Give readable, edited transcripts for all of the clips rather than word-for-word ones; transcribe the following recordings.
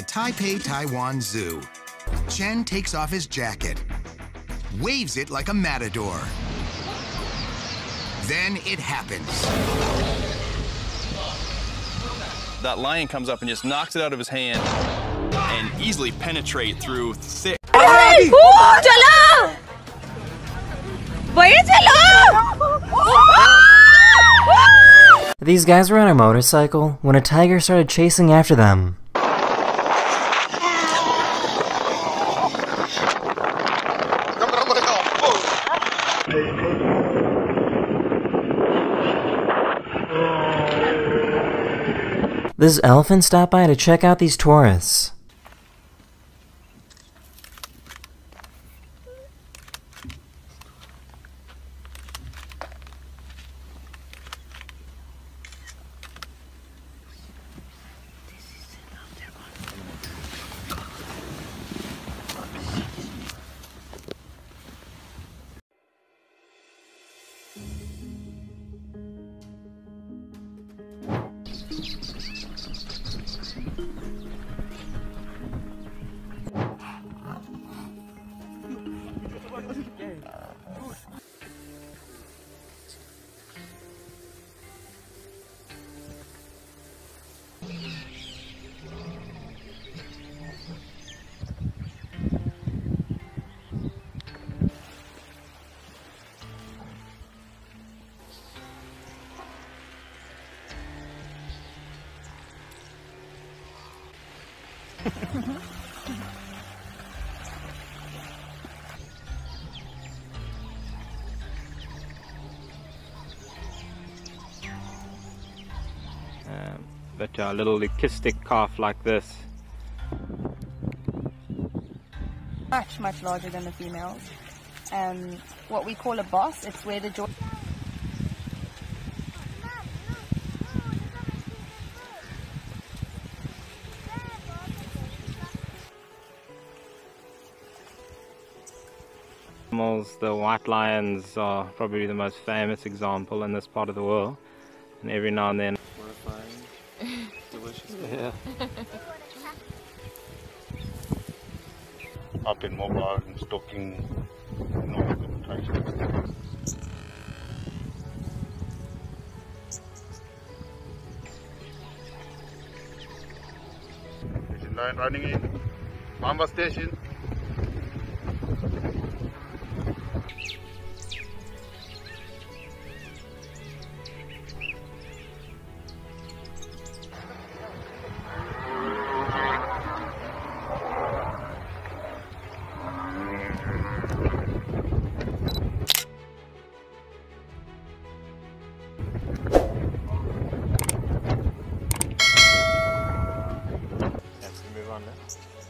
the Taipei Taiwan Zoo. Chen takes off his jacket, waves it like a matador. Then it happens. That lion comes up and just knocks it out of his hand and easily penetrate through thick. Hey! These guys were on a motorcycle when a tiger started chasing after them. This elephant stopped by to check out these tourists. But a little leucistic calf like this. Much, much larger than the females. What we call a boss, it's where the jaw... The white lions are probably the most famous example in this part of the world, and every now and then. Horrifying, delicious. Yeah. I've been mobile and stalking. Station line running in. Mamba station.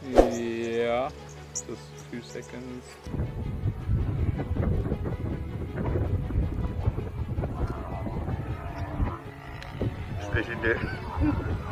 Yeah, just 2 seconds. Stay in there.